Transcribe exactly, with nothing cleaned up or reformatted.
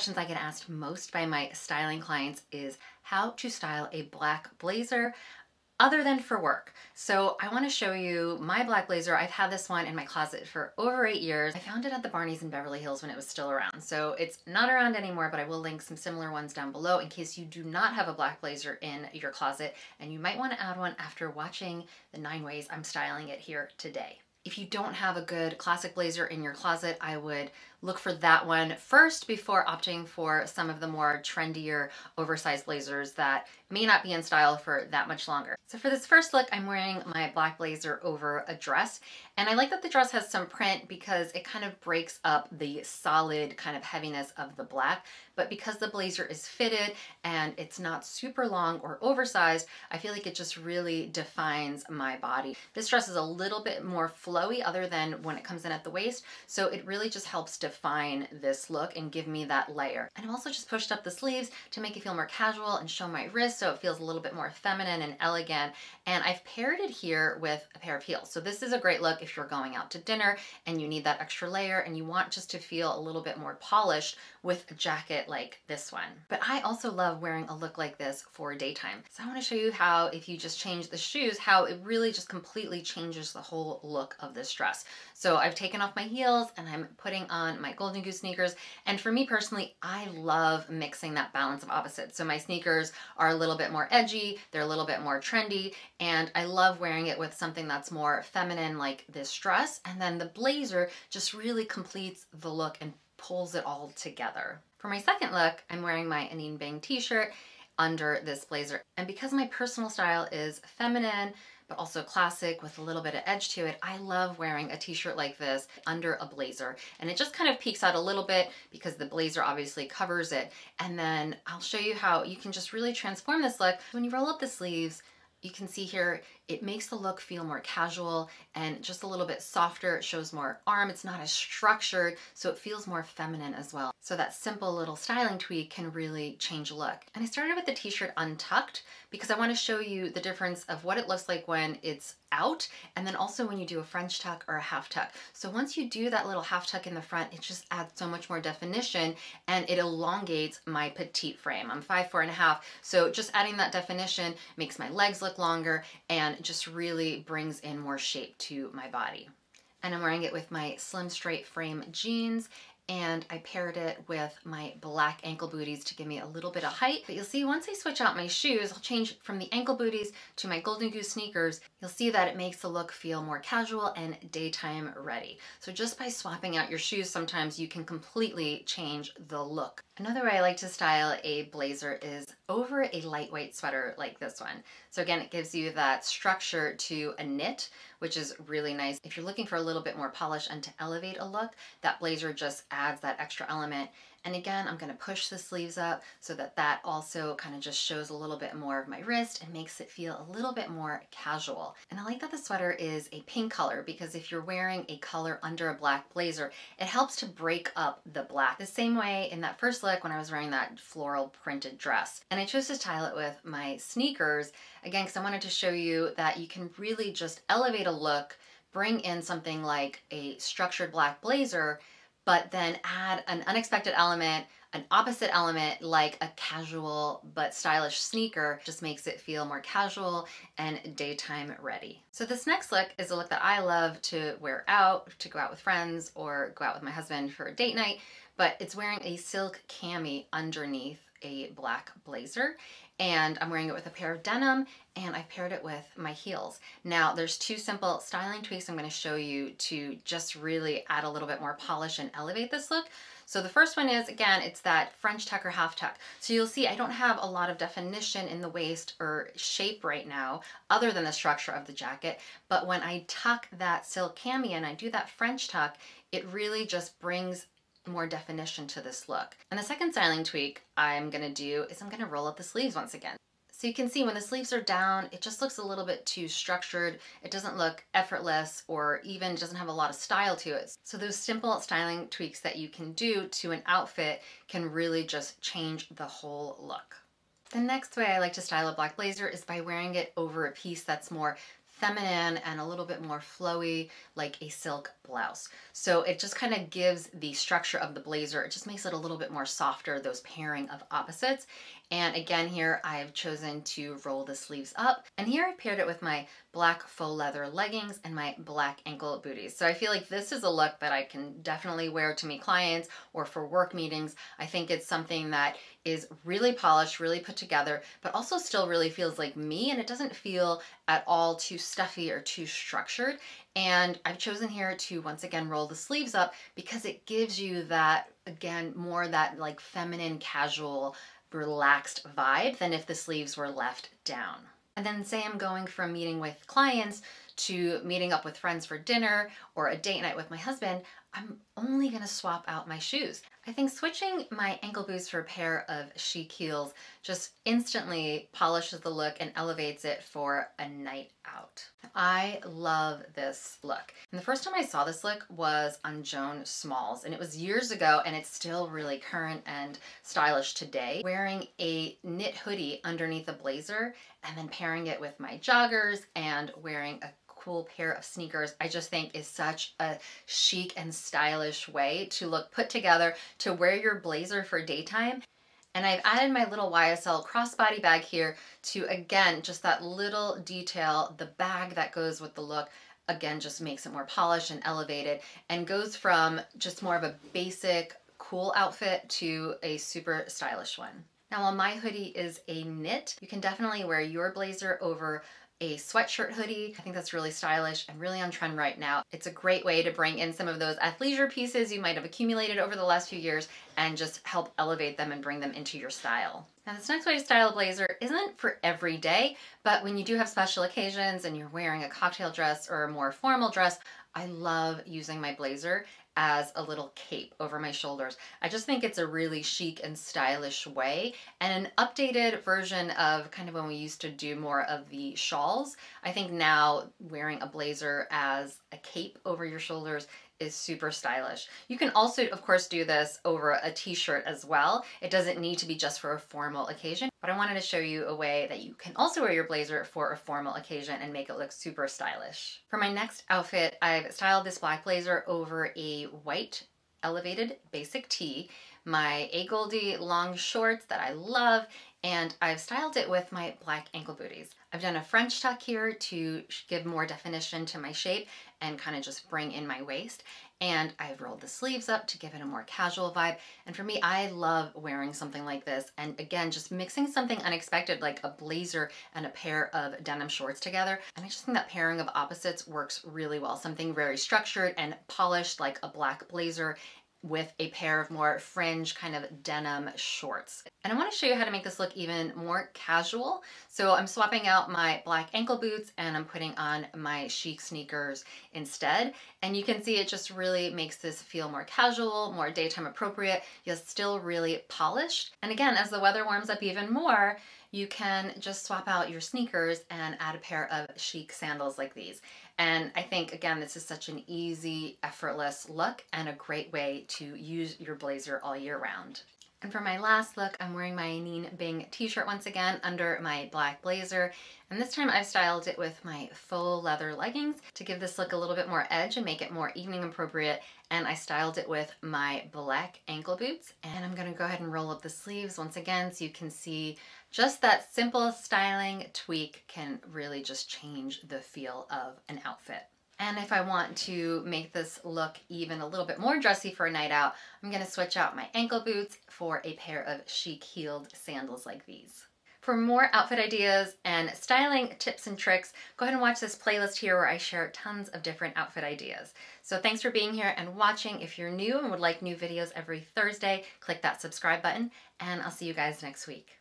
questions I get asked most by my styling clients is how to style a black blazer other than for work. So I want to show you my black blazer. I've had this one in my closet for over eight years. I found it at the Barney's in Beverly Hills when it was still around. So it's not around anymore, but I will link some similar ones down below in case you do not have a black blazer in your closet. And you might want to add one after watching the nine ways I'm styling it here today. If you don't have a good classic blazer in your closet, I would look for that one first before opting for some of the more trendier oversized blazers that may not be in style for that much longer. So for this first look, I'm wearing my black blazer over a dress, and I like that the dress has some print because it kind of breaks up the solid kind of heaviness of the black, but because the blazer is fitted and it's not super long or oversized, I feel like it just really defines my body. This dress is a little bit more flowy other than when it comes in at the waist, so it really just helps define this look and give me that layer. And I've also just pushed up the sleeves to make it feel more casual and show my wrist so it feels a little bit more feminine and elegant. And I've paired it here with a pair of heels. So this is a great look if you're going out to dinner and you need that extra layer and you want just to feel a little bit more polished with a jacket like this one. But I also love wearing a look like this for daytime. So I want to show you how, if you just change the shoes, how it really just completely changes the whole look of this dress. So I've taken off my heels and I'm putting on my Golden Goose sneakers. And for me personally, I love mixing that balance of opposites. So my sneakers are a little bit more edgy, they're a little bit more trendy, and I love wearing it with something that's more feminine like this dress. And then the blazer just really completes the look and pulls it all together. For my second look, I'm wearing my Anine Bing t-shirt under this blazer. And because my personal style is feminine, but also classic with a little bit of edge to it, I love wearing a t-shirt like this under a blazer. And it just kind of peeks out a little bit because the blazer obviously covers it. And then I'll show you how you can just really transform this look. When you roll up the sleeves, you can see here, it makes the look feel more casual and just a little bit softer. It shows more arm. It's not as structured, so it feels more feminine as well. So that simple little styling tweak can really change a look. And I started with the t-shirt untucked because I want to show you the difference of what it looks like when it's out and then also when you do a French tuck or a half tuck. So once you do that little half tuck in the front, it just adds so much more definition and it elongates my petite frame. I'm five, four and a half. So just adding that definition makes my legs look longer and just really brings in more shape to my body. And I'm wearing it with my slim straight frame jeans, and I paired it with my black ankle booties to give me a little bit of height. But you'll see once I switch out my shoes, I'll change from the ankle booties to my Golden Goose sneakers. You'll see that it makes the look feel more casual and daytime ready. So just by swapping out your shoes, sometimes you can completely change the look. Another way I like to style a blazer is over a lightweight sweater like this one. So again, it gives you that structure to a knit, which is really nice. If you're looking for a little bit more polish and to elevate a look, that blazer just adds that extra element. And again, I'm gonna push the sleeves up so that that also kind of just shows a little bit more of my wrist and makes it feel a little bit more casual. And I like that the sweater is a pink color because if you're wearing a color under a black blazer, it helps to break up the black. The same way in that first look when I was wearing that floral printed dress. And I chose to style it with my sneakers, again, because I wanted to show you that you can really just elevate a look, bring in something like a structured black blazer, but then add an unexpected element, an opposite element like a casual but stylish sneaker. Just makes it feel more casual and daytime ready. So this next look is a look that I love to wear out, to go out with friends or go out with my husband for a date night, but it's wearing a silk cami underneath a black blazer, and I'm wearing it with a pair of denim, and I paired it with my heels. Now there's two simple styling tweaks I'm going to show you to just really add a little bit more polish and elevate this look. So the first one is, again, it's that French tuck or half tuck. So you'll see I don't have a lot of definition in the waist or shape right now other than the structure of the jacket, but when I tuck that silk cami and I do that French tuck, it really just brings more definition to this look. And the second styling tweak I'm gonna do is I'm gonna roll up the sleeves once again. So you can see when the sleeves are down, it just looks a little bit too structured. It doesn't look effortless or even doesn't have a lot of style to it. So those simple styling tweaks that you can do to an outfit can really just change the whole look. The next way I like to style a black blazer is by wearing it over a piece that's more feminine and a little bit more flowy, like a silk blouse. So it just kind of gives the structure of the blazer. It just makes it a little bit more softer, those pairing of opposites. And again, here I've chosen to roll the sleeves up. And here I paired it with my black faux leather leggings and my black ankle booties. So I feel like this is a look that I can definitely wear to meet clients or for work meetings. I think it's something that is really polished, really put together, but also still really feels like me, and it doesn't feel at all too stuffy or too structured. And I've chosen here to once again roll the sleeves up because it gives you that, again, more that like feminine, casual, relaxed vibe than if the sleeves were left down. And then say I'm going from meeting with clients to meeting up with friends for dinner or a date night with my husband, I'm only gonna swap out my shoes. I think switching my ankle boots for a pair of chic heels just instantly polishes the look and elevates it for a night out. I love this look. And the first time I saw this look was on Joan Smalls, and it was years ago, and it's still really current and stylish today. Wearing a knit hoodie underneath a blazer and then pairing it with my joggers and wearing a cool pair of sneakers, I just think is such a chic and stylish way to look put together, to wear your blazer for daytime. And I've added my little Y S L crossbody bag here to, again, just that little detail, the bag that goes with the look, again, just makes it more polished and elevated, and goes from just more of a basic, cool outfit to a super stylish one. Now, while my hoodie is a knit, you can definitely wear your blazer over a sweatshirt hoodie. I think that's really stylish and really on trend right now. It's a great way to bring in some of those athleisure pieces you might have accumulated over the last few years and just help elevate them and bring them into your style. Now, this next way to style a blazer isn't for every day, but when you do have special occasions and you're wearing a cocktail dress or a more formal dress, I love using my blazer as a little cape over my shoulders. I just think it's a really chic and stylish way, and an updated version of kind of when we used to do more of the shawls. I think now wearing a blazer as a cape over your shoulders is super stylish. You can also, of course, do this over a t-shirt as well. It doesn't need to be just for a formal occasion, but I wanted to show you a way that you can also wear your blazer for a formal occasion and make it look super stylish. For my next outfit, I've styled this black blazer over a white elevated basic tee, my AGOLDE long shorts that I love, and I've styled it with my black ankle booties. I've done a French tuck here to give more definition to my shape and kind of just bring in my waist. And I've rolled the sleeves up to give it a more casual vibe. And for me, I love wearing something like this. And again, just mixing something unexpected like a blazer and a pair of denim shorts together. And I just think that pairing of opposites works really well. Something very structured and polished like a black blazer with a pair of more fringe kind of denim shorts. And I want to show you how to make this look even more casual. So I'm swapping out my black ankle boots and I'm putting on my chic sneakers instead. And you can see it just really makes this feel more casual, more daytime appropriate, yet still really polished. And again, as the weather warms up even more, you can just swap out your sneakers and add a pair of chic sandals like these. And I think, again, this is such an easy, effortless look and a great way to use your blazer all year round. And for my last look, I'm wearing my Anine Bing t-shirt once again under my black blazer. And this time I've styled it with my faux leather leggings to give this look a little bit more edge and make it more evening appropriate. And I styled it with my black ankle boots. And I'm gonna go ahead and roll up the sleeves once again so you can see just that simple styling tweak can really just change the feel of an outfit. And if I want to make this look even a little bit more dressy for a night out, I'm gonna switch out my ankle boots for a pair of chic heeled sandals like these. For more outfit ideas and styling tips and tricks, go ahead and watch this playlist here where I share tons of different outfit ideas. So thanks for being here and watching. If you're new and would like new videos every Thursday, click that subscribe button, and I'll see you guys next week.